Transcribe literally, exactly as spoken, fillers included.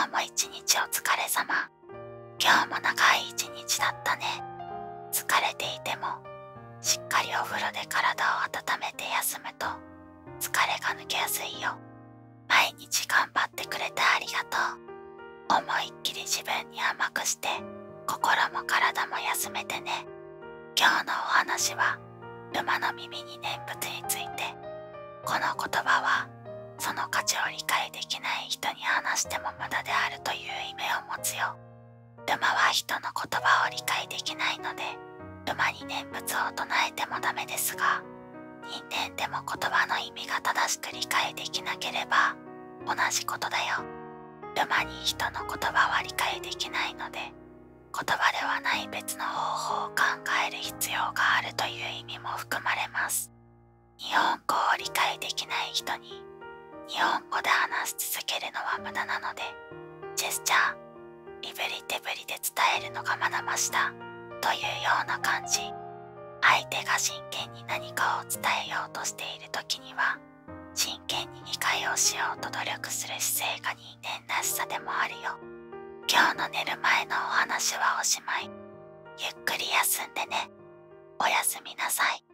今日も一日お疲れ様。今日も長い一日だったね。疲れていてもしっかりお風呂で体を温めて休むと疲れが抜けやすいよ。毎日頑張ってくれてありがとう。思いっきり自分に甘くして心も体も休めてね。今日のお話は馬の耳に念仏について。この言葉はその価値を理解できない人に話しても無駄であるという意味を持つよ。馬は人の言葉を理解できないので馬に念仏を唱えてもダメですが、人間でも言葉の意味が正しく理解できなければ同じことだよ。馬に人の言葉は理解できないので言葉ではない別の方法を考える必要があるという意味も含まれます。日本語を理解できない人に日本語で話し続けるのは無駄なので、ジェスチャー、身振り手振りで伝えるのがまだましだというような感じ。相手が真剣に何かを伝えようとしている時には真剣に理解をしようと努力する姿勢が人間らしさでもあるよ。今日の寝る前のお話はおしまい。ゆっくり休んでね。おやすみなさい。